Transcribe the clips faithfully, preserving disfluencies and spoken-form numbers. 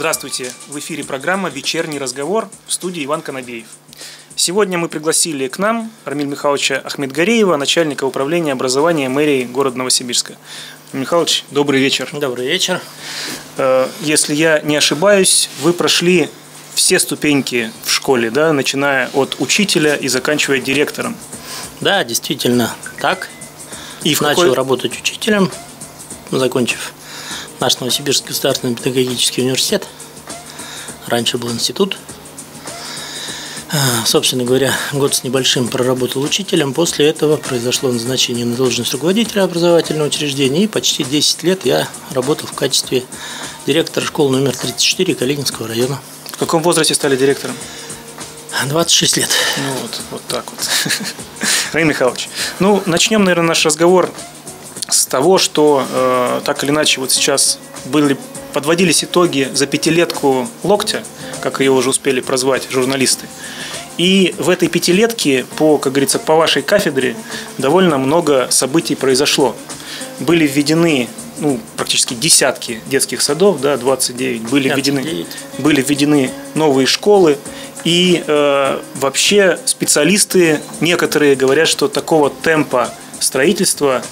Здравствуйте! В эфире программа «Вечерний разговор», в студии Иван Конобеев. Сегодня мы пригласили к нам Рамиль Михайловича Ахметгареева, начальника управления образования мэрии города Новосибирска. Михайлович, добрый вечер. Добрый вечер. Если я не ошибаюсь, вы прошли все ступеньки в школе, да, начиная от учителя и заканчивая директором. Да, действительно так. И в начал какой... работать учителем, закончив наш Новосибирский государственный педагогический университет. Раньше был институт. Собственно говоря, год с небольшим проработал учителем. После этого произошло назначение на должность руководителя образовательного учреждения. И почти десять лет я работал в качестве директора школы номер тридцать четыре Калининского района. В каком возрасте стали директором? двадцать шесть лет. Ну вот, вот так вот. Рамиль Михайлович, ну начнем, наверное, наш разговор с того, что э, так или иначе вот сейчас были, подводились итоги за пятилетку локтя, как ее уже успели прозвать журналисты. И в этой пятилетке, по, как говорится, по вашей кафедре довольно много событий произошло. Были введены ну, практически десятки детских садов, да, двадцать девять, были введены, были введены новые школы. И э, вообще специалисты некоторые говорят, что такого темпа строительства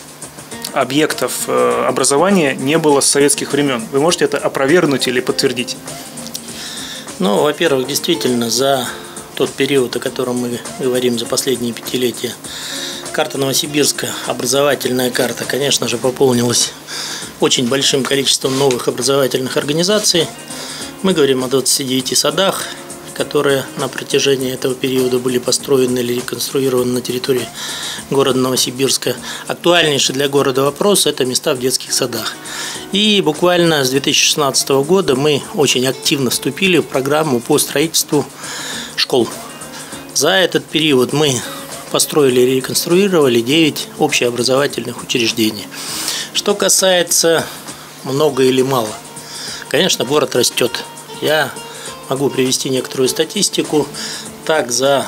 объектов образования не было с советских времен. Вы можете это опровергнуть или подтвердить? Ну, во-первых, действительно, за тот период, о котором мы говорим, за последние пятилетия, карта Новосибирска, образовательная карта, конечно же, пополнилась очень большим количеством новых образовательных организаций. Мы говорим о двадцати девяти садах, которые на протяжении этого периода были построены или реконструированы на территории города Новосибирска. Актуальнейший для города вопрос – это места в детских садах. И буквально с две тысячи шестнадцатого года мы очень активно вступили в программу по строительству школ. За этот период мы построили и реконструировали девять общеобразовательных учреждений. Что касается много или мало, конечно, город растет. Я могу привести некоторую статистику. Так, за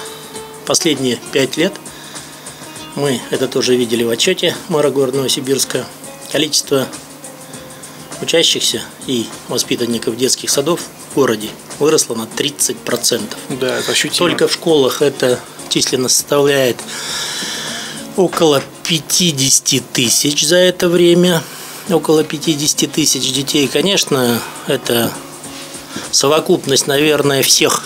последние пять лет, мы это тоже видели в отчете мэра города Новосибирска, количество учащихся и воспитанников детских садов в городе выросло на тридцать процентов. Да, это ощутимо. Только в школах это численно составляет около пятидесяти тысяч за это время. Около пятидесяти тысяч детей. Конечно, это совокупность, наверное, всех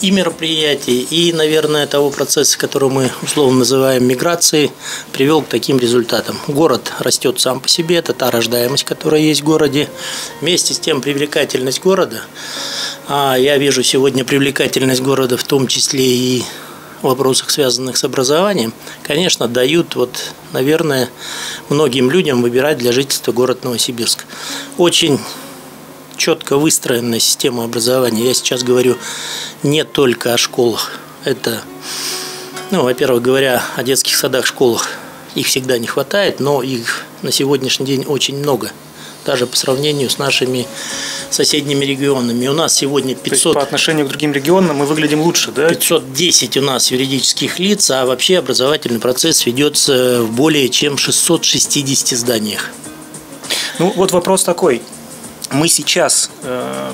и мероприятий, и, наверное, того процесса, который мы условно называем миграцией, привел к таким результатам. Город растет сам по себе, это та рождаемость, которая есть в городе. Вместе с тем привлекательность города. А я вижу сегодня привлекательность города в том числе и в вопросах, связанных с образованием, конечно, дают, вот, наверное, многим людям выбирать для жительства город Новосибирск. Очень четко выстроенная система образования. Я сейчас говорю не только о школах. Это, ну, во-первых, говоря о детских садах, школах, их всегда не хватает, но их на сегодняшний день очень много, даже по сравнению с нашими соседними регионами. У нас сегодня пятьсот... По отношению к другим регионам мы выглядим лучше, да? пятьсот десять у нас юридических лиц, а вообще образовательный процесс ведется в более чем шестистах шестидесяти зданиях. Ну, вот вопрос такой. Мы сейчас,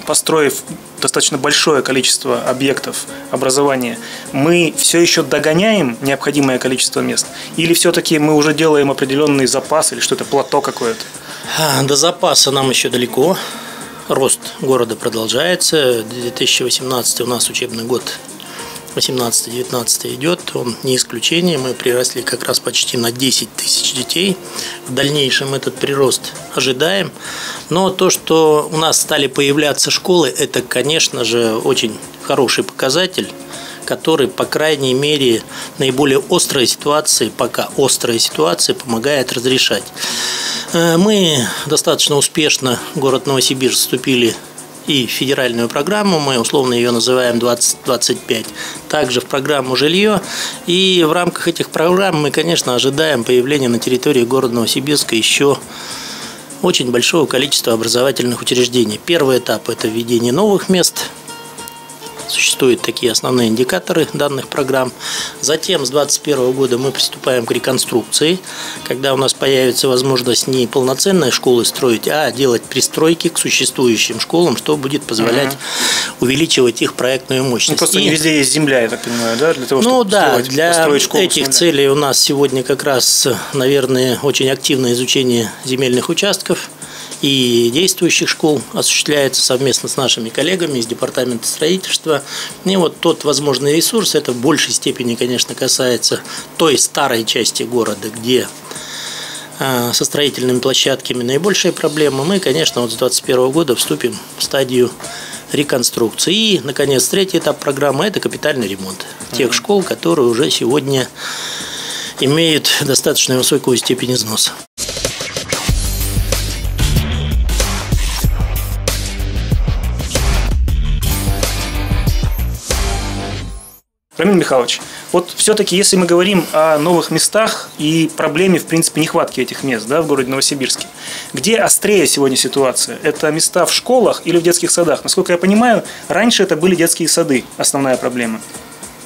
построив достаточно большое количество объектов образования, мы все еще догоняем необходимое количество мест? Или все-таки мы уже делаем определенный запас или что-то, плато какое-то? До запаса нам еще далеко. Рост города продолжается. две тысячи восемнадцатый у нас учебный год. восемнадцатый-девятнадцатый идет, он не исключение, мы приросли как раз почти на десять тысяч детей, в дальнейшем этот прирост ожидаем, но то, что у нас стали появляться школы, это, конечно же, очень хороший показатель, который, по крайней мере, наиболее острые ситуации, пока острые ситуации, помогает разрешать. Мы достаточно успешно, город Новосибирск, вступили и федеральную программу, мы условно ее называем двадцать двадцать пять, также в программу «Жилье». И в рамках этих программ мы, конечно, ожидаем появления на территории города Новосибирска еще очень большого количества образовательных учреждений. Первый этап – это введение новых мест, Существуют такие основные индикаторы данных программ. Затем с две тысячи двадцать первого года мы приступаем к реконструкции, когда у нас появится возможность не полноценные школы строить, а делать пристройки к существующим школам, что будет позволять угу. увеличивать их проектную мощность. Ну, просто и... не везде есть земля, я так понимаю, да? Для того, чтобы ну да, сделать, для школу, этих целей у нас сегодня как раз, наверное, очень активное изучение земельных участков и действующих школ осуществляется совместно с нашими коллегами из департамента строительства. И вот тот возможный ресурс, это в большей степени, конечно, касается той старой части города, где со строительными площадками наибольшая проблема. Мы, конечно, вот с две тысячи двадцать первого года вступим в стадию реконструкции. И, наконец, третий этап программы – это капитальный ремонт тех школ, которые уже сегодня имеют достаточно высокую степень износа. Рамиль Михайлович, вот все-таки, если мы говорим о новых местах и проблеме, в принципе, нехватки этих мест, да, в городе Новосибирске, где острее сегодня ситуация? Это места в школах или в детских садах? Насколько я понимаю, раньше это были детские сады, основная проблема.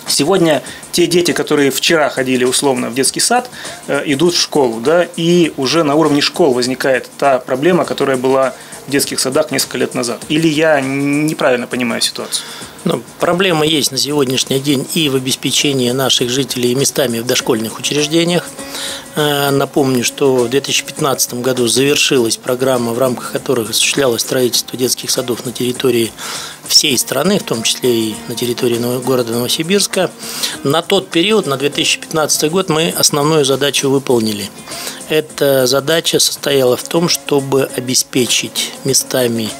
Сегодня те дети, которые вчера ходили условно в детский сад, идут в школу, да, и уже на уровне школ возникает та проблема, которая была в детских садах несколько лет назад. Или я неправильно понимаю ситуацию? Ну, проблема есть на сегодняшний день и в обеспечении наших жителей местами в дошкольных учреждениях. Напомню, что в две тысячи пятнадцатом году завершилась программа, в рамках которой осуществлялось строительство детских садов на территории всей страны, в том числе и на территории города Новосибирска. На тот период, на две тысячи пятнадцатый год, мы основную задачу выполнили. Эта задача состояла в том, чтобы обеспечить местами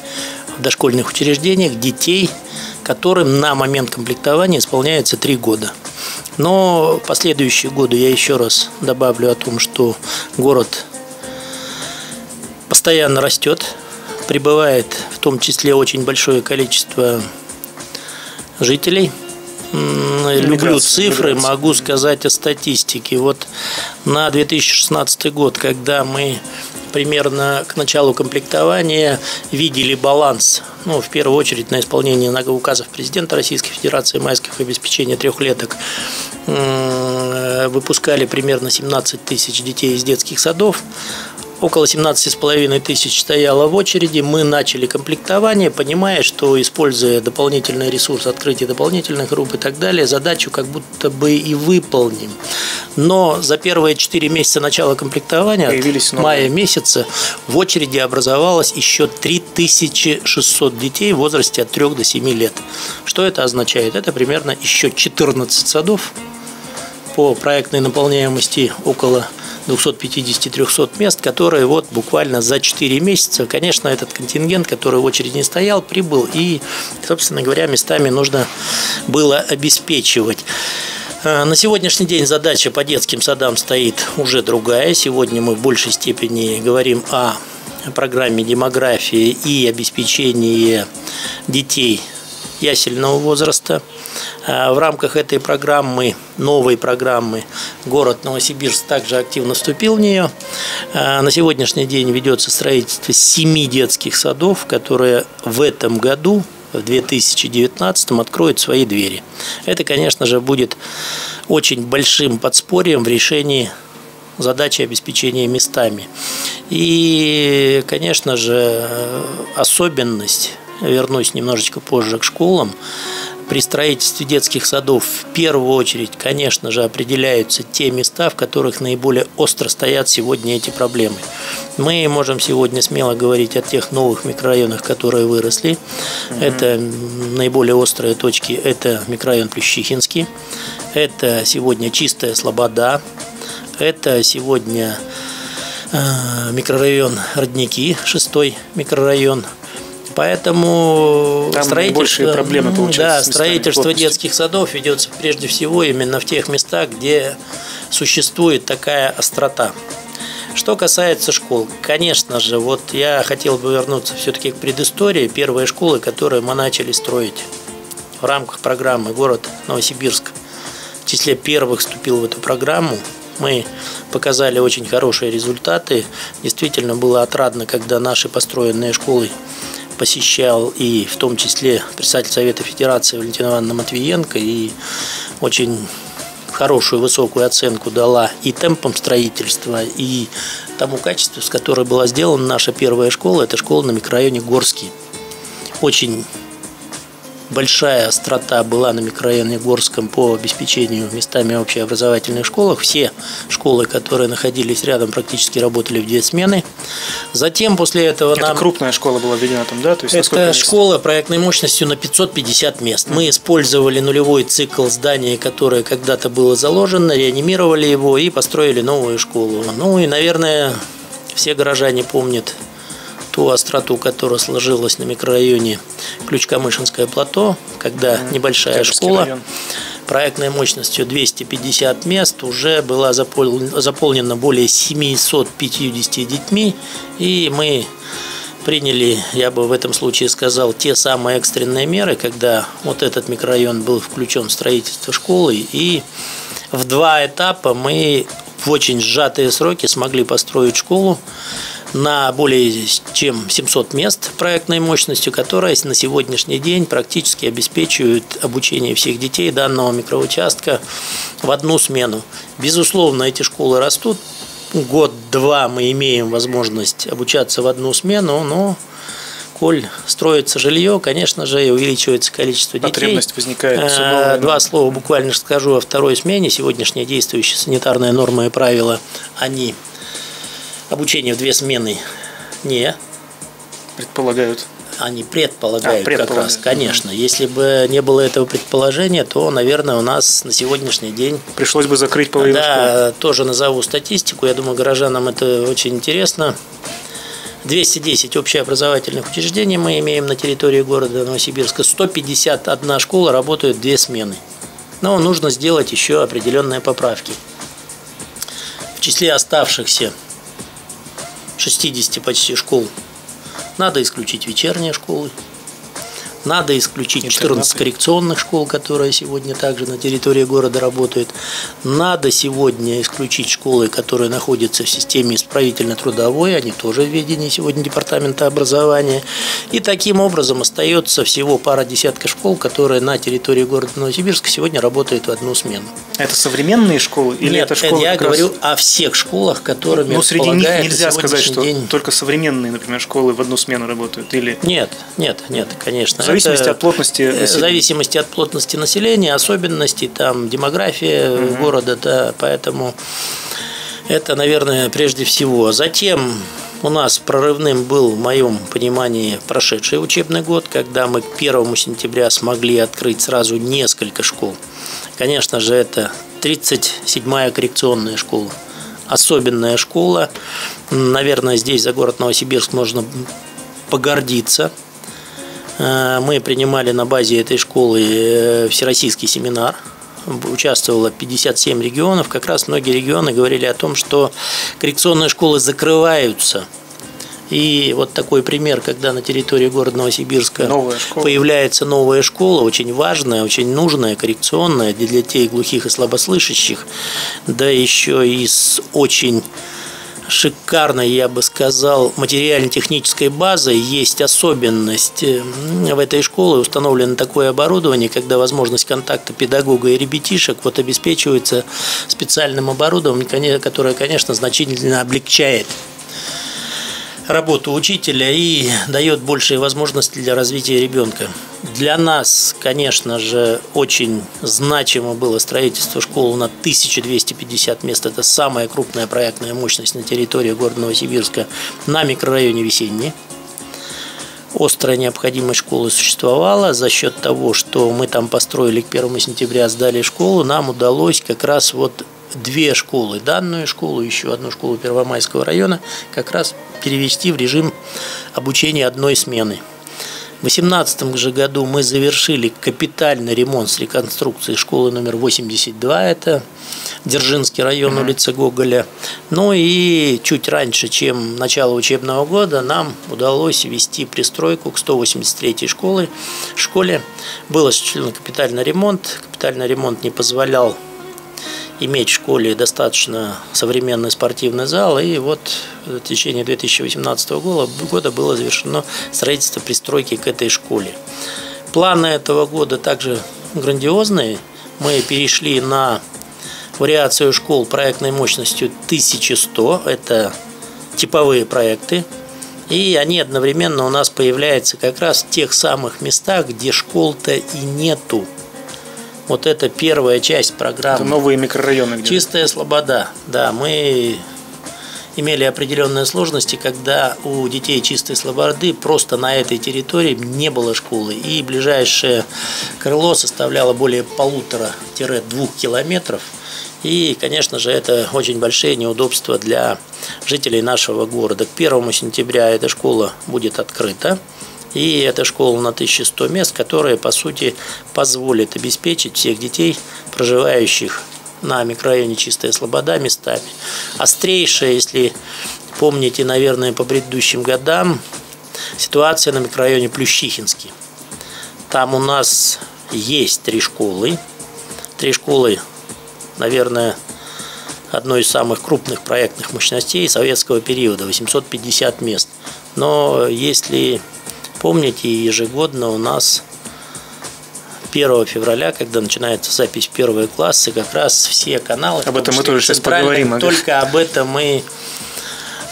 в дошкольных учреждениях детей, которым на момент комплектования исполняется три года. Но в последующие годы я еще раз добавлю о том, что город постоянно растет, прибывает в том числе очень большое количество жителей. Миграция, Люблю цифры, миграция. Могу сказать о статистике. Вот на две тысячи шестнадцатый год, когда мы примерно к началу комплектования видели баланс, ну, в первую очередь на исполнение указов президента Российской Федерации майских обеспечения трехлеток, выпускали примерно семнадцать тысяч детей из детских садов. Около семнадцати с половиной тысяч стояло в очереди. Мы начали комплектование, понимая, что, используя дополнительный ресурс, открытие дополнительных групп и так далее, задачу как будто бы и выполним. Но за первые четыре месяца начала комплектования, от мая месяца, в очереди образовалось еще три тысячи шестьсот детей в возрасте от трёх до семи лет. Что это означает? Это примерно еще четырнадцать садов. По проектной наполняемости около двухсот пятидесяти — трёхсот мест, которые вот буквально за четыре месяца, конечно, этот контингент, который в очереди не стоял, прибыл. И, собственно говоря, местами нужно было обеспечивать. На сегодняшний день задача по детским садам стоит уже другая. Сегодня мы в большей степени говорим о программе демографии и обеспечении детей ясельного возраста. В рамках этой программы, новой программы, город Новосибирск также активно вступил в нее. На сегодняшний день ведется строительство семи детских садов, которые в этом году, в две тысячи девятнадцатом, откроют свои двери. Это, конечно же, будет очень большим подспорьем в решении задачи обеспечения местами. И, конечно же, особенность, вернусь немножечко позже к школам, при строительстве детских садов в первую очередь, конечно же, определяются те места, в которых наиболее остро стоят сегодня эти проблемы. Мы можем сегодня смело говорить о тех новых микрорайонах, которые выросли. Mm-hmm. Это наиболее острые точки. Это микрорайон Плющихинский. Это сегодня Чистая Слобода. Это сегодня микрорайон Родники, шестой микрорайон. Поэтому там строительство, проблемы, да, строительство детских садов ведется прежде всего именно в тех местах, где существует такая острота. Что касается школ, конечно же, вот я хотел бы вернуться все-таки к предыстории. Первые школы, которые мы начали строить в рамках программы «Город Новосибирск», в числе первых вступил в эту программу. Мы показали очень хорошие результаты. Действительно было отрадно, когда наши построенные школы посещал, и в том числе председатель Совета Федерации Валентина Ивановна Матвиенко, и очень хорошую высокую оценку дала и темпам строительства, и тому качеству, с которой была сделана наша первая школа. Это школа на микрорайоне Горский. Очень большая острота была на микрорайоне Горском по обеспечению местами в общеобразовательных школах. Все школы, которые находились рядом, практически работали в две смены. Затем после этого нам... Это крупная школа была введена там, да? То есть, это школа проектной мощностью на пятьсот пятьдесят мест. Мы использовали нулевой цикл здания, которое когда-то было заложено, реанимировали его и построили новую школу. Ну и, наверное, все горожане помнят ту остроту, которая сложилась на микрорайоне Ключкамышинское плато, когда mm-hmm. небольшая Сибирский школа район. Проектной мощностью двести пятьдесят мест уже была запол... заполнена более семьюстами пятьюдесятью детьми, и мы приняли, я бы в этом случае сказал, те самые экстренные меры, когда вот этот микрорайон был включен в строительство школы, и в два этапа мы в очень сжатые сроки смогли построить школу на более чем семьсот мест проектной мощностью, которая на сегодняшний день практически обеспечивает обучение всех детей данного микроучастка в одну смену. Безусловно, эти школы растут. Год-два мы имеем возможность обучаться в одну смену, но коль строится жилье, конечно же, и увеличивается количество детей. Потребность возникает. Два слова буквально скажу о второй смене. Сегодняшние действующие санитарные нормы и правила, они обучение в две смены не предполагают. Они предполагают, а, предполагают как раз, конечно. Если бы не было этого предположения, то, наверное, у нас на сегодняшний день... Пришлось бы закрыть половину школы. Да, тоже назову статистику. Я думаю, горожанам это очень интересно. двести десять общеобразовательных учреждений мы имеем на территории города Новосибирска. сто пятьдесят одна школа, работают две смены. Но нужно сделать еще определенные поправки. В числе оставшихся шестидесяти почти школ надо исключить вечерние школы, надо исключить четырнадцать коррекционных школ, которые сегодня также на территории города работают, надо сегодня исключить школы, которые находятся в системе исправительно-трудовой, они тоже в ведении сегодня департамента образования, и таким образом остается всего пара десятка школ, которые на территории города Новосибирска сегодня работают в одну смену. Это современные школы? Или Нет, это школы я говорю раз... о всех школах, которыми ну, среди них нельзя сказать, что день... только современные, например, школы в одну смену работают? Или... Нет, нет, нет, конечно. В зависимости от плотности населения. В зависимости от плотности населения, особенностей, там, демография угу. города, да, поэтому это, наверное, прежде всего. Затем у нас прорывным был, в моем понимании, прошедший учебный год, когда мы к первому сентября смогли открыть сразу несколько школ. Конечно же, это тридцать седьмая коррекционная школа, особенная школа. Наверное, здесь за город Новосибирск можно погордиться. Мы принимали на базе этой школы всероссийский семинар, участвовало пятьдесят семь регионов. Как раз многие регионы говорили о том, что коррекционные школы закрываются. И вот такой пример, когда на территории города Новосибирска новая появляется новая школа, очень важная, очень нужная, коррекционная для детей глухих и слабослышащих, да еще и с очень... шикарной, я бы сказал, материально-технической базой. Есть особенность в этой школе, установлено такое оборудование, когда возможность контакта педагога и ребятишек вот обеспечивается специальным оборудованием, которое, конечно, значительно облегчает работу учителя и дает большие возможности для развития ребенка. Для нас, конечно же, очень значимо было строительство школы на тысячу двести пятьдесят мест. Это самая крупная проектная мощность на территории города Новосибирска на микрорайоне Весенний. Острая необходимость школы существовала. За счет того, что мы там построили, к первому сентября сдали школу, нам удалось как раз вот две школы, данную школу, еще одну школу Первомайского района, как раз перевести в режим обучения одной смены. В две тысячи восемнадцатом же году мы завершили капитальный ремонт с реконструкцией школы номер восемьдесят два, это Дзержинский район, улица Гоголя. Ну и чуть раньше, чем начало учебного года, нам удалось ввести пристройку к сто восемьдесят третьей школе. В школе был осуществлен капитальный ремонт, капитальный ремонт не позволял иметь в школе достаточно современный спортивный зал. И вот в течение две тысячи восемнадцатого года было завершено строительство пристройки к этой школе. Планы этого года также грандиозные. Мы перешли на вариацию школ проектной мощностью тысяча сто. Это типовые проекты. И они одновременно у нас появляются как раз в тех самых местах, где школ-то и нету. Вот это первая часть программы. Это новые микрорайоны. Где? Чистая слобода. Да, мы имели определенные сложности, когда у детей чистой слободы просто на этой территории не было школы. И ближайшее крыло составляло более полутора-двух километров. И, конечно же, это очень большие неудобства для жителей нашего города. К первому сентября эта школа будет открыта. И это школа на тысячу сто мест, которая, по сути, позволит обеспечить всех детей, проживающих на микрорайоне «Чистая слобода», местами. Острейшая, если помните, наверное, по предыдущим годам, ситуация на микрорайоне Плющихинский. Там у нас есть три школы. Три школы, наверное, одной из самых крупных проектных мощностей советского периода, восемьсот пятьдесят мест. Но если помните, ежегодно у нас первого февраля, когда начинается запись в первые классы, как раз все каналы... Об этом мы тоже сейчас поговорим. Только об этом мы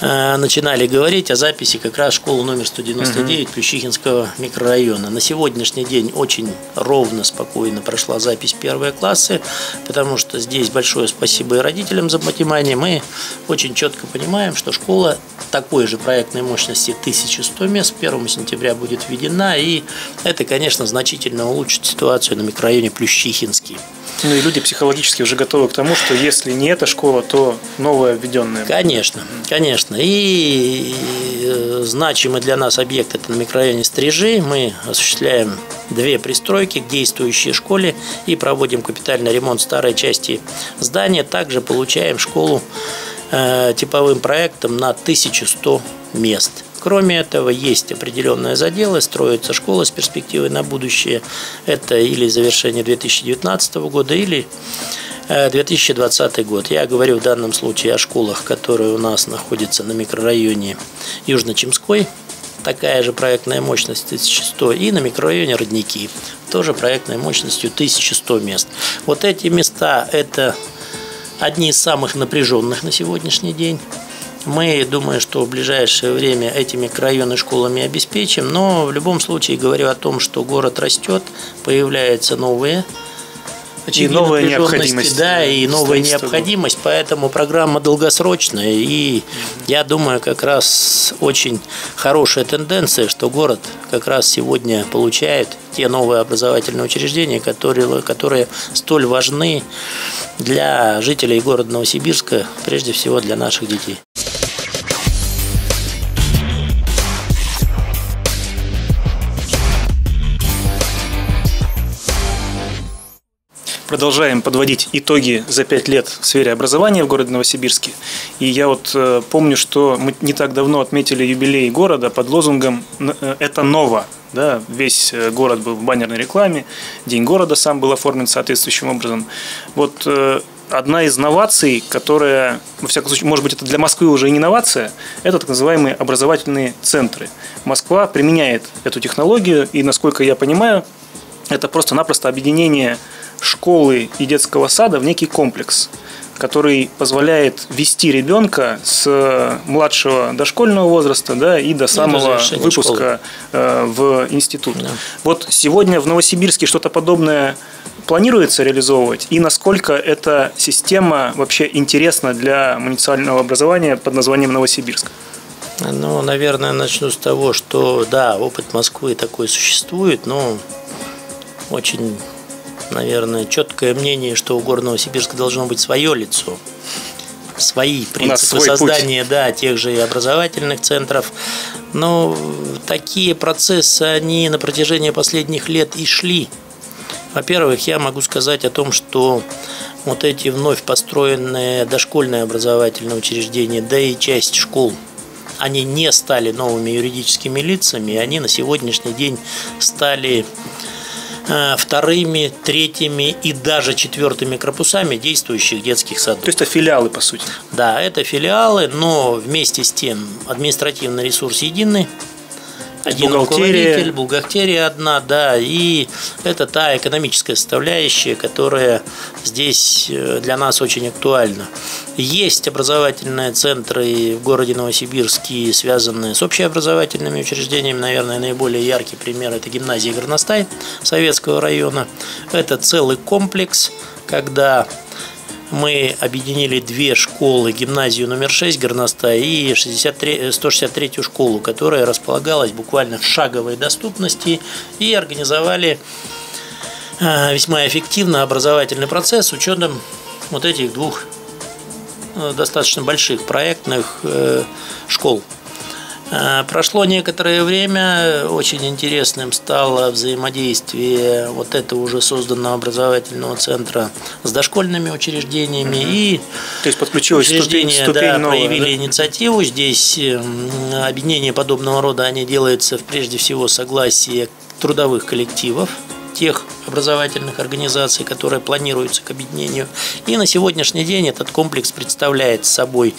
э, начинали говорить, о записи как раз школы номер сто девяносто девять Плющихинского микрорайона. На сегодняшний день очень ровно, спокойно прошла запись в первые классы, потому что здесь большое спасибо и родителям за понимание. Мы очень четко понимаем, что школа такой же проектной мощности тысяча сто мест первого сентября будет введена, и это, конечно, значительно улучшит ситуацию на микрорайоне Плющихинский. Ну и люди психологически уже готовы к тому, что если не эта школа, то новая введенная. Конечно, конечно. И значимый для нас объект — это на микрорайоне Стрижи. Мы осуществляем две пристройки к действующей школе и проводим капитальный ремонт старой части здания. Также получаем школу типовым проектом на тысячу сто мест. Кроме этого, есть определенные заделы, строится школа с перспективой на будущее. Это или завершение две тысячи девятнадцатого года, или две тысячи двадцатый год. Я говорю в данном случае о школах, которые у нас находятся на микрорайоне Южно-Чемской. Такая же проектная мощность тысяча сто, и на микрорайоне Родники тоже проектной мощностью тысяча сто мест. Вот эти места – это одни из самых напряженных на сегодняшний день. Мы думаем, что в ближайшее время эти микрорайоны школами обеспечим, но в любом случае говорю о том, что город растет, появляются новые и новая необходимость, да, и новая необходимость, поэтому программа долгосрочная, и я думаю, как раз очень хорошая тенденция, что город как раз сегодня получает те новые образовательные учреждения, которые, которые столь важны для жителей города Новосибирска, прежде всего для наших детей. Продолжаем подводить итоги за пять лет в сфере образования в городе Новосибирске. И я вот помню, что мы не так давно отметили юбилей города под лозунгом «Это ново». Да, весь город был в баннерной рекламе, День города сам был оформлен соответствующим образом. Вот одна из новаций, которая, во всяком случае, может быть, это для Москвы уже и не новация, это так называемые образовательные центры. Москва применяет эту технологию, и, насколько я понимаю, это просто-напросто объединение школы и детского сада в некий комплекс, который позволяет вести ребенка с младшего дошкольного возраста, да, и до самого и до выпуска школы в институт. Да. Вот сегодня в Новосибирске что-то подобное планируется реализовывать, и насколько эта система вообще интересна для муниципального образования под названием Новосибирск? Ну, наверное, начну с того, что да, опыт Москвы такой существует, но очень, наверное, четкое мнение, что у города Новосибирска должно быть свое лицо, свои принципы создания, да, тех же и образовательных центров. Но такие процессы, они на протяжении последних лет и шли. Во-первых, я могу сказать о том, что вот эти вновь построенные дошкольные образовательные учреждения, да и часть школ, они не стали новыми юридическими лицами, они на сегодняшний день стали вторыми, третьими и даже четвертыми корпусами действующих детских садов. То есть это филиалы, по сути? Да, это филиалы, но вместе с тем административный ресурс единый. Один руководитель, бухгалтерия одна, да, и это та экономическая составляющая, которая здесь для нас очень актуальна. Есть образовательные центры в городе Новосибирске, связанные с общеобразовательными учреждениями. Наверное, наиболее яркий пример – это гимназия Горностай Советского района. Это целый комплекс, когда мы объединили две школы, гимназию номер шесть Горностая и сто шестьдесят третью школу, которая располагалась буквально в шаговой доступности, и организовали весьма эффективно образовательный процесс с учетом вот этих двух достаточно больших проектных школ. Прошло некоторое время, очень интересным стало взаимодействие вот этого уже созданного образовательного центра с дошкольными учреждениями. Угу. И то есть подключилась учреждения ступень, ступень да, новая, проявили да? инициативу. Здесь объединение подобного рода, они делаются прежде всего в согласии трудовых коллективов, тех образовательных организаций, которые планируются к объединению. И на сегодняшний день этот комплекс представляет собой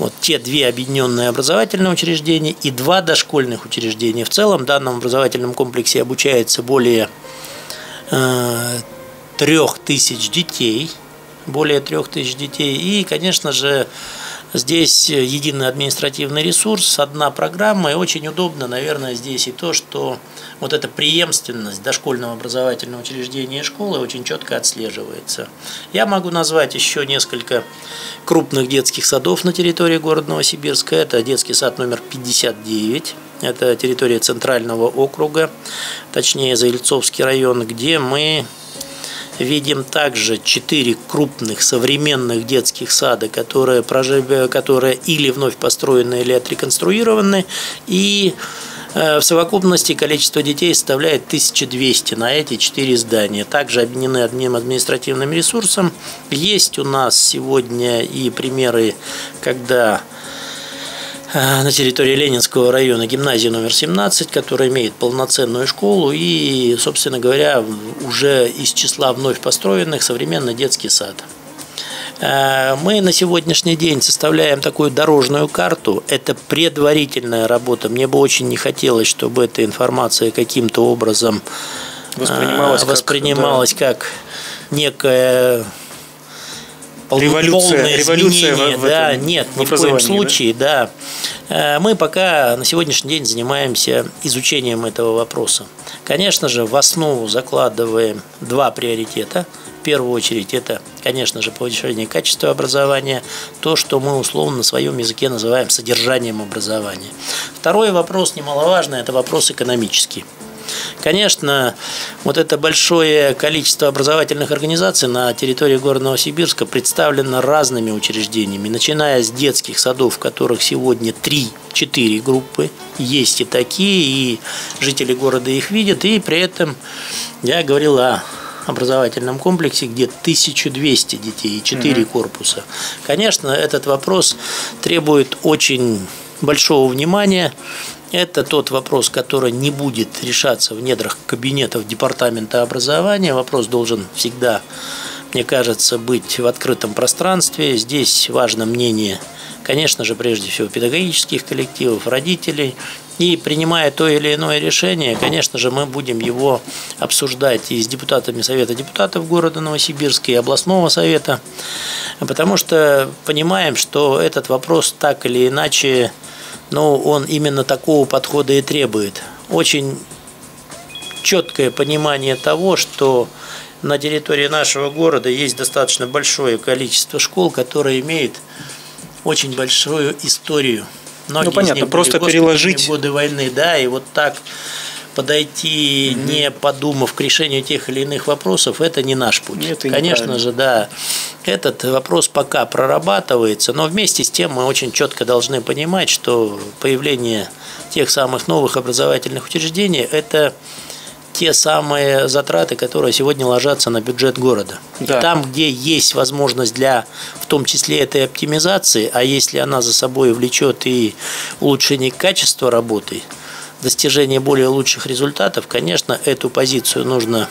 вот те две объединенные образовательные учреждения и два дошкольных учреждения. В целом в данном образовательном комплексе обучается более э, трех тысяч детей, более трех тысяч детей. И, конечно же, здесь единый административный ресурс, одна программа, и очень удобно, наверное, здесь и то, что вот эта преемственность дошкольного образовательного учреждения и школы очень четко отслеживается. Я могу назвать еще несколько крупных детских садов на территории города Новосибирска. Это детский сад номер пятьдесят девять, это территория Центрального округа, точнее Заильцовский район, где мы видим также четыре крупных современных детских сада, которые, прожили, которые или вновь построены, или отреконструированы. И в совокупности количество детей составляет тысяча двести на эти четыре здания. Также объединены одним административным ресурсом. Есть у нас сегодня и примеры, когда на территории Ленинского района гимназия номер семнадцать, которая имеет полноценную школу и, собственно говоря, уже из числа вновь построенных современный детский сад. Мы на сегодняшний день составляем такую дорожную карту. Это предварительная работа. Мне бы очень не хотелось, чтобы эта информация каким-то образом воспринималась, воспринималась как, да. как некая... Революция, революция в этом, да, нет, ни в коем случае, да? да. Мы пока на сегодняшний день занимаемся изучением этого вопроса. Конечно же, в основу закладываем два приоритета. В первую очередь, это, конечно же, повышение качества образования, то, что мы условно на своем языке называем содержанием образования. Второй вопрос немаловажный, это вопрос экономический. Конечно, вот это большое количество образовательных организаций на территории города Новосибирска представлено разными учреждениями, начиная с детских садов, в которых сегодня три-четыре группы, есть и такие, и жители города их видят, и при этом я говорил о образовательном комплексе, где тысяча двести детей и четыре mm-hmm. корпуса. Конечно, этот вопрос требует очень большого внимания. Это тот вопрос, который не будет решаться в недрах кабинетов Департамента образования. Вопрос должен всегда, мне кажется, быть в открытом пространстве. Здесь важно мнение, конечно же, прежде всего педагогических коллективов, родителей. И принимая то или иное решение, конечно же, мы будем его обсуждать и с депутатами Совета депутатов города Новосибирска, и областного совета, потому что понимаем, что этот вопрос так или иначе, но он именно такого подхода и требует. Очень четкое понимание того, что на территории нашего города есть достаточно большое количество школ, которые имеют очень большую историю. Многие, ну, понятно, просто переложить годы войны, да, и вот так подойти, mm-hmm. не подумав, к решению тех или иных вопросов, это не наш путь. Это конечно же, да, этот вопрос пока прорабатывается, но вместе с тем мы очень четко должны понимать, что появление тех самых новых образовательных учреждений – это те самые затраты, которые сегодня ложатся на бюджет города. Да. Там, где есть возможность для, в том числе, этой оптимизации, а если она за собой влечет и улучшение качества работы, достижения более лучших результатов, конечно, эту позицию нужно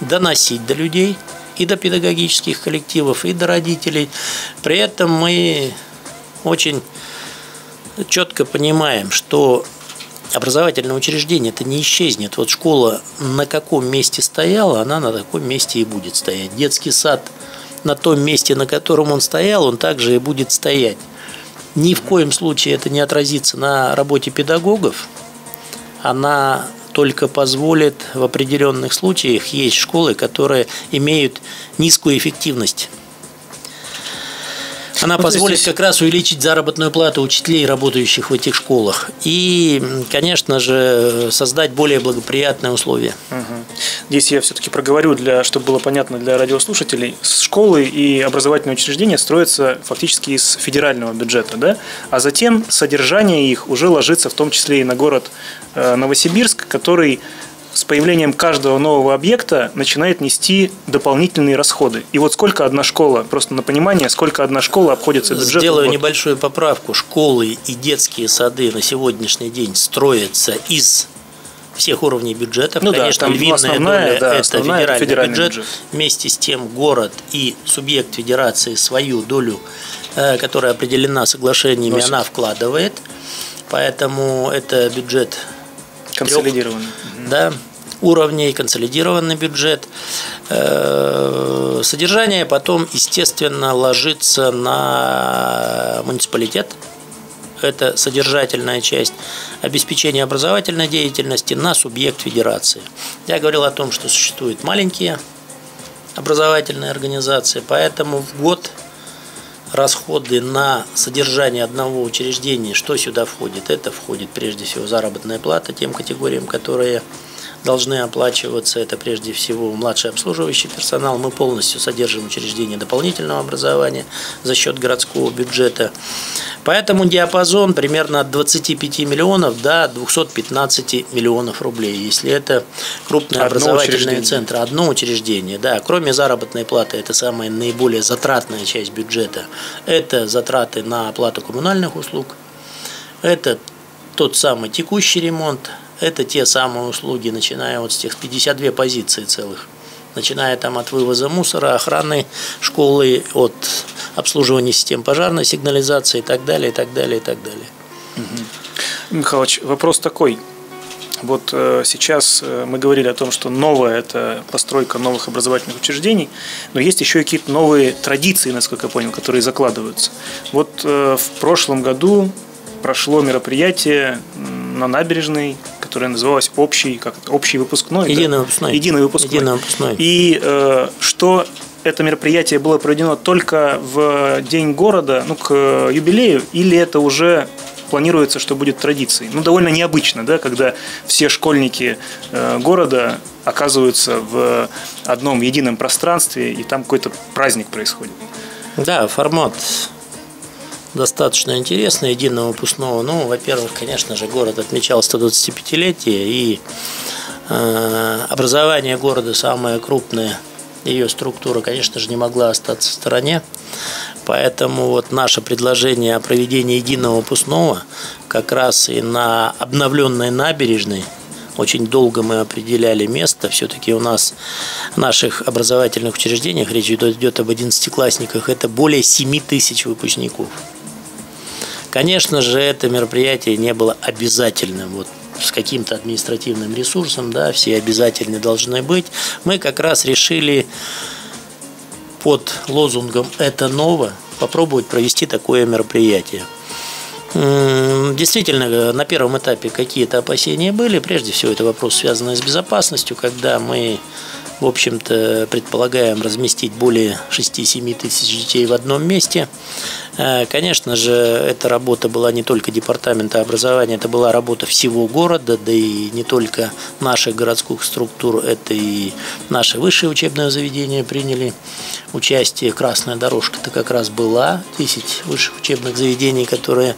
доносить до людей, и до педагогических коллективов, и до родителей. При этом мы очень четко понимаем, что образовательное учреждение это не исчезнет. Вот школа на каком месте стояла, она на таком месте и будет стоять. Детский сад на том месте, на котором он стоял, он также и будет стоять. Ни в коем случае это не отразится на работе педагогов. Она только позволит в определенных случаях, есть школы, которые имеют низкую эффективность. Она вот позволит здесь... как раз увеличить заработную плату учителей, работающих в этих школах. И, конечно же, создать более благоприятные условия. Угу. Здесь я все-таки проговорю, для, чтобы было понятно для радиослушателей. Школы и образовательные учреждения строятся фактически из федерального бюджета, да? А затем содержание их уже ложится в том числе и на город Новосибирск, который... с появлением каждого нового объекта начинает нести дополнительные расходы. И вот сколько одна школа, просто на понимание, сколько одна школа обходится бюджетом? Сделаю небольшую поправку. Школы и детские сады на сегодняшний день строятся из всех уровней бюджетов. Ну конечно, да, там львиная основная, доля да, это федеральный, федеральный бюджет. бюджет. Вместе с тем город и субъект федерации свою долю, которая определена соглашениями, носит. Она вкладывает. Поэтому это бюджет... консолидированный. Трех, да, уровней, консолидированный бюджет. Содержание потом, естественно, ложится на муниципалитет. Это содержательная часть. Обеспечение образовательной деятельности на субъект федерации. Я говорил о том, что существуют маленькие образовательные организации, поэтому в год... расходы на содержание одного учреждения, что сюда входит? Это входит прежде всего заработная плата тем категориям, которые должны оплачиваться. Это прежде всего младший обслуживающий персонал. Мы полностью содержим учреждение дополнительного образования за счет городского бюджета. Поэтому диапазон примерно от двадцати пяти миллионов до двухсот пятнадцати миллионов рублей, если это крупные одно образовательные центры, одно учреждение. Да, кроме заработной платы, это самая наиболее затратная часть бюджета. Это затраты на оплату коммунальных услуг, это тот самый текущий ремонт, это те самые услуги, начиная вот с тех пятидесяти двух позиций целых. Начиная там от вывоза мусора, охраны школы, от обслуживания систем пожарной сигнализации и так далее, и так далее, и так далее. Угу. Михалыч, вопрос такой. Вот э, сейчас э, мы говорили о том, что новое – это постройка новых образовательных учреждений, но есть еще и какие-то новые традиции, насколько я понял, которые закладываются. Вот э, в прошлом году прошло мероприятие на набережной, которая называлась «Общий», как это, «Общий выпускной». Единый, да? выпускной. Единый выпускной. Единый выпускной. И э, что это мероприятие было проведено только в день города, ну, к юбилею, или это уже планируется, что будет традицией? Ну, довольно необычно, да, когда все школьники э, города оказываются в одном едином пространстве, и там какой-то праздник происходит. Да, формат... достаточно интересно, единого выпускного. Ну, во-первых, конечно же, город отмечал сто двадцатипятилетие, и э, образование города, самая крупная ее структура, конечно же, не могла остаться в стороне. Поэтому вот наше предложение о проведении единого выпускного как раз и на обновленной набережной. Очень долго мы определяли место. Все-таки у нас в наших образовательных учреждениях, речь идет об одиннадцатиклассниках, это более семи тысяч выпускников. Конечно же, это мероприятие не было обязательным, вот с каким-то административным ресурсом, да, все обязательны должны быть. Мы как раз решили под лозунгом «Это ново» попробовать провести такое мероприятие. Действительно, на первом этапе какие-то опасения были. Прежде всего, это вопрос, связанный с безопасностью, когда мы, в общем-то, предполагаем разместить более шести-семи тысяч детей в одном месте. Конечно же, эта работа была не только департамента образования, это была работа всего города, да и не только наших городских структур, это и наши высшие учебные заведения приняли участие. Красная дорожка-то как раз была, десять высших учебных заведений, которые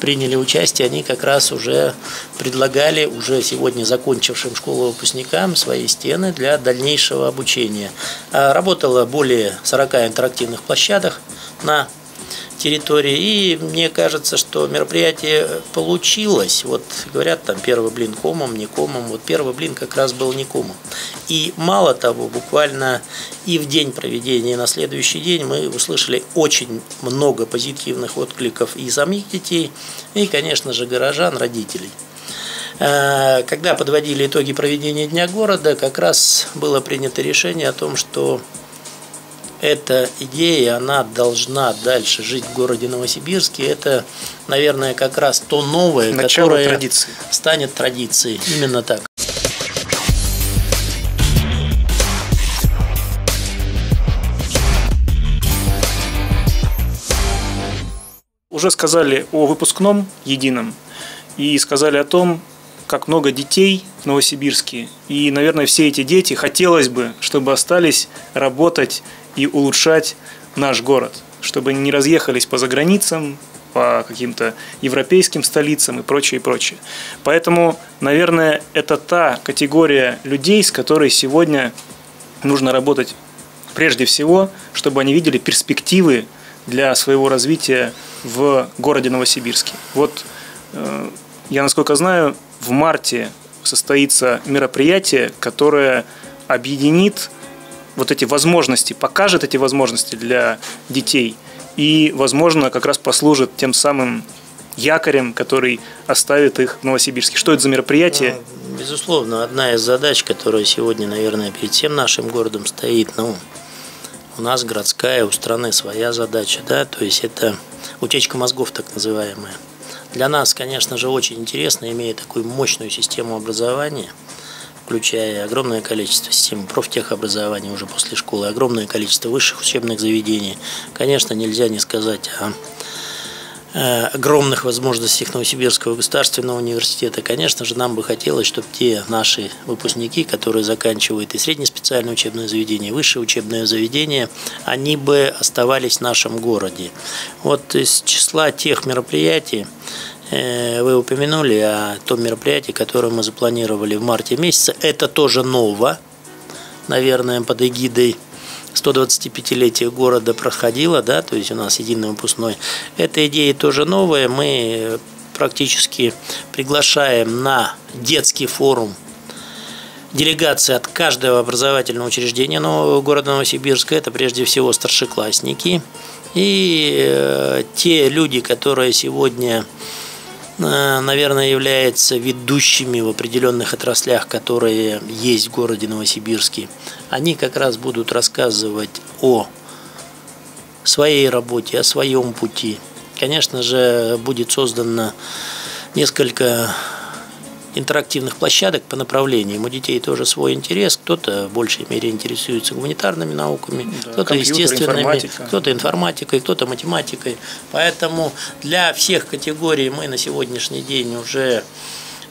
приняли участие, они как раз уже предлагали уже сегодня закончившим школу выпускникам свои стены для дальнейшего обучения. Работало более сорока интерактивных площадок на территории. И мне кажется, что мероприятие получилось. Вот говорят, там первый блин комом, не комом. Вот первый блин как раз был не комом. И мало того, буквально и в день проведения, и на следующий день мы услышали очень много позитивных откликов и самих детей, и, конечно же, горожан, родителей. Когда подводили итоги проведения Дня города, как раз было принято решение о том, что эта идея, она должна дальше жить в городе Новосибирске. Это, наверное, как раз то новое, начало, которое традиции. Станет традицией. Именно так. Уже сказали о выпускном едином и сказали о том, как много детей в Новосибирске. И, наверное, все эти дети хотелось бы, чтобы остались работать и улучшать наш город, чтобы они не разъехались по заграницам, по каким-то европейским столицам и прочее, и прочее. Поэтому, наверное, это та категория людей, с которой сегодня нужно работать прежде всего, чтобы они видели перспективы для своего развития в городе Новосибирске. Вот, я, насколько знаю, в марте состоится мероприятие, которое объединит вот эти возможности, покажет эти возможности для детей и, возможно, как раз послужит тем самым якорем, который оставит их в Новосибирске. Что это за мероприятие? Безусловно, одна из задач, которая сегодня, наверное, перед всем нашим городом стоит, ну, у нас городская, у страны своя задача, да, то есть это утечка мозгов так называемая. Для нас, конечно же, очень интересно, имея такую мощную систему образования, включая огромное количество систем профтехобразования уже после школы, огромное количество высших учебных заведений. Конечно, нельзя не сказать о огромных возможностях Новосибирского государственного университета. Конечно же, нам бы хотелось, чтобы те наши выпускники, которые заканчивают и среднеспециальное учебное заведение, и высшее учебное заведение, они бы оставались в нашем городе. Вот из числа тех мероприятий, вы упомянули о том мероприятии, которое мы запланировали в марте месяце. Это тоже ново, наверное, под эгидой сто двадцатипятилетия города проходило, да, то есть у нас единый выпускной. Эта идея тоже новая. Мы практически приглашаем на детский форум делегации от каждого образовательного учреждения нового города Новосибирска. Это прежде всего старшеклассники и те люди, которые сегодня, наверное, являются ведущими в определенных отраслях, которые есть в городе Новосибирске. Они как раз будут рассказывать о своей работе, о своем пути. Конечно же, будет создано несколько интерактивных площадок по направлениям. У детей тоже свой интерес. Кто-то в большей мере интересуется гуманитарными науками, да, кто-то естественными, информатика. кто-то информатикой, кто-то математикой. Поэтому для всех категорий мы на сегодняшний день уже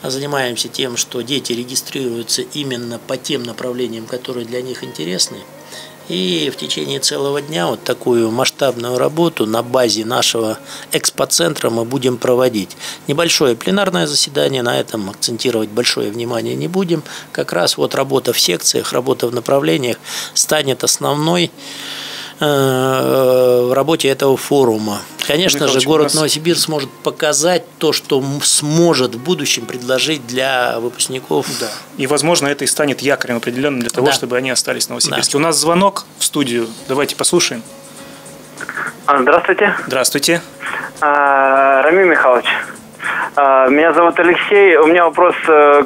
занимаемся тем, что дети регистрируются именно по тем направлениям, которые для них интересны. И в течение целого дня вот такую масштабную работу на базе нашего экспоцентра мы будем проводить. Небольшое пленарное заседание, на этом акцентировать большое внимание не будем. Как раз вот работа в секциях, работа в направлениях станет основной в работе этого форума. Конечно же, город Новосибирск сможет показать то, что сможет в будущем предложить для выпускников. Да. И, возможно, это и станет якорем определенным для того, да. чтобы они остались в Новосибирске. Да. У нас звонок в студию. Давайте послушаем. Здравствуйте. Здравствуйте. Рамиль Михайлович. Меня зовут Алексей. У меня вопрос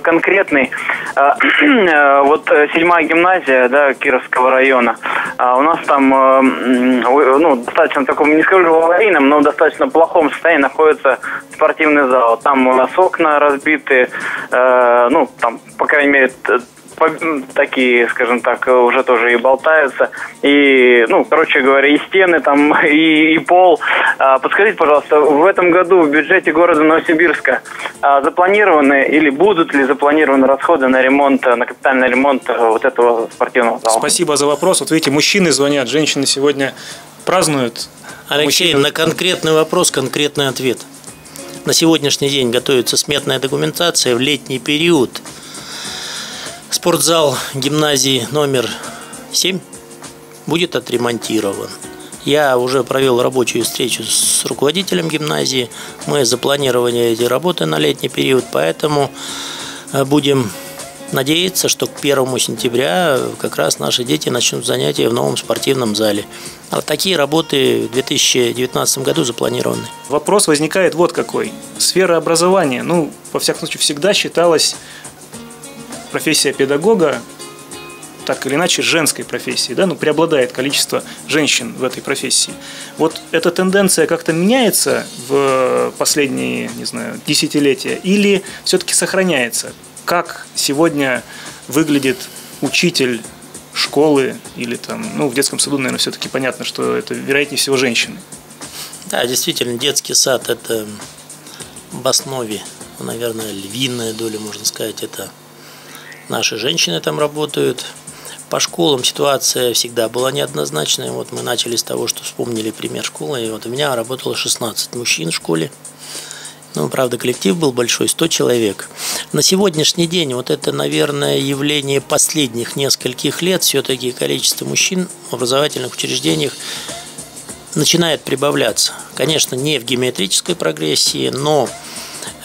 конкретный. Вот седьмая гимназия, да, Кировского района. У нас там, ну, достаточно в таком, не скажу аварийном, но в достаточно плохом состоянии находится спортивный зал. Там у нас окна разбиты, ну, там, по крайней мере, такие, скажем так, уже тоже и болтаются. И, ну, короче говоря, и стены там, и, и пол. Подскажите, пожалуйста, в этом году в бюджете города Новосибирска запланированы или будут ли запланированы расходы на ремонт, на капитальный ремонт вот этого спортивного зала? Спасибо за вопрос. Вот видите, мужчины звонят, женщины сегодня празднуют. Алексей, мужчины... на конкретный вопрос конкретный ответ. На сегодняшний день готовится сметная документация в летний период. Спортзал гимназии номер семь будет отремонтирован. Я уже провел рабочую встречу с руководителем гимназии. Мы запланировали эти работы на летний период, поэтому будем надеяться, что к первому сентября как раз наши дети начнут занятия в новом спортивном зале. А такие работы в две тысячи девятнадцатом году запланированы. Вопрос возникает вот какой. Сфера образования, ну, во всяком случае, всегда считалась профессия педагога так или иначе женской профессии, да, ну, преобладает количество женщин в этой профессии. Вот эта тенденция как-то меняется в последние, не знаю, десятилетия или все-таки сохраняется? Как сегодня выглядит учитель школы или там, ну, в детском саду, наверное, все-таки понятно, что это, вероятнее всего, женщины? Да, действительно, детский сад – это в основе, наверное, львиная доля, можно сказать, это наши женщины там работают. По школам ситуация всегда была неоднозначная. Вот мы начали с того, что вспомнили пример школы. И вот у меня работало шестнадцать мужчин в школе. Ну, правда, коллектив был большой, сто человек. На сегодняшний день вот это, наверное, явление последних нескольких лет. Все-таки количество мужчин в образовательных учреждениях начинает прибавляться. Конечно, не в геометрической прогрессии, но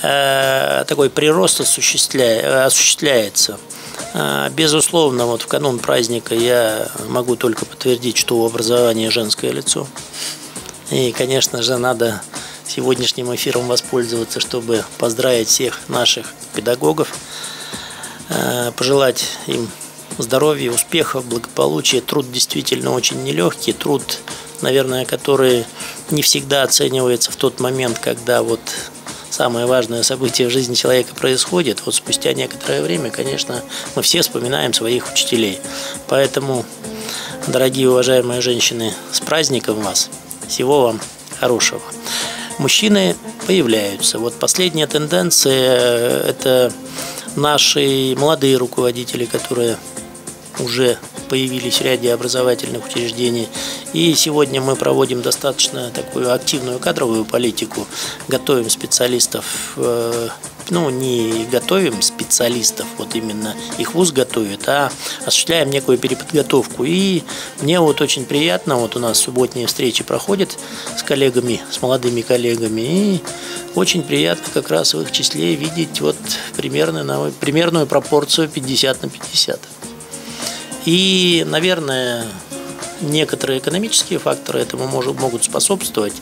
э, такой прирост осуществля... осуществляется. Безусловно, вот в канун праздника я могу только подтвердить, что у образования женское лицо. И, конечно же, надо сегодняшним эфиром воспользоваться, чтобы поздравить всех наших педагогов, пожелать им здоровья, успехов, благополучия. Труд действительно очень нелегкий, труд, наверное, который не всегда оценивается в тот момент, когда вот самое важное событие в жизни человека происходит. Вот спустя некоторое время, конечно, мы все вспоминаем своих учителей. Поэтому, дорогие уважаемые женщины, с праздником вас! Всего вам хорошего! Мужчины появляются. Вот последняя тенденция – это наши молодые руководители, которые уже появились в ряде образовательных учреждений. И сегодня мы проводим достаточно такую активную кадровую политику. Готовим специалистов, ну, не готовим специалистов, вот именно их вуз готовит, а осуществляем некую переподготовку. И мне вот очень приятно, вот у нас субботние встречи проходят с коллегами, с молодыми коллегами, и очень приятно как раз в их числе видеть вот примерно, примерную пропорцию пятьдесят на пятьдесят. И, наверное, некоторые экономические факторы этому могут способствовать.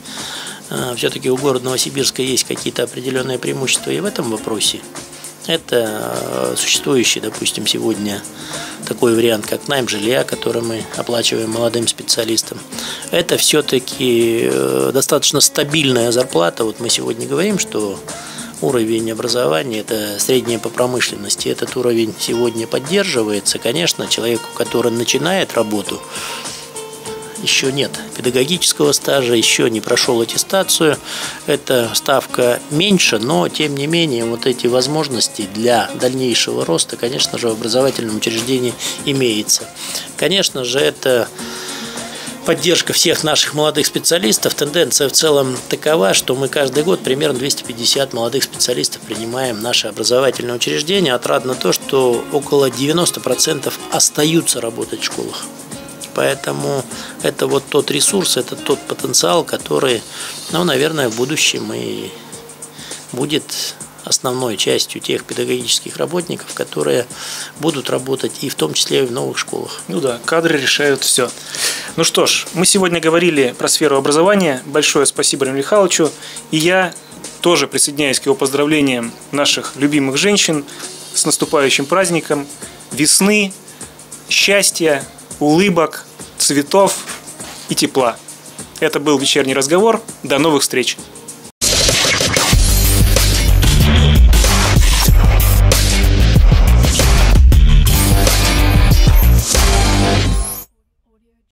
Все-таки у города Новосибирска есть какие-то определенные преимущества и в этом вопросе. Это существующий, допустим, сегодня такой вариант, как найм жилья, который мы оплачиваем молодым специалистам. Это все-таки достаточно стабильная зарплата. Вот мы сегодня говорим, что уровень образования – это среднее по промышленности. Этот уровень сегодня поддерживается. Конечно, человеку, который начинает работу, еще нет педагогического стажа, еще не прошел аттестацию. Эта ставка меньше, но, тем не менее, вот эти возможности для дальнейшего роста, конечно же, в образовательном учреждении имеется. Конечно же, это поддержка всех наших молодых специалистов. Тенденция в целом такова, что мы каждый год примерно двести пятьдесят молодых специалистов принимаем в наше образовательное учреждение. Отрадно то, что около девяноста процентов остаются работать в школах. Поэтому это вот тот ресурс, это тот потенциал, который, ну, наверное, в будущем и будет основной частью тех педагогических работников, которые будут работать и в том числе и в новых школах. Ну да, кадры решают все. Ну что ж, мы сегодня говорили про сферу образования. Большое спасибо Рамилю Михайловичу. И я тоже присоединяюсь к его поздравлениям наших любимых женщин с наступающим праздником весны, счастья, улыбок, цветов и тепла. Это был «Вечерний разговор». До новых встреч!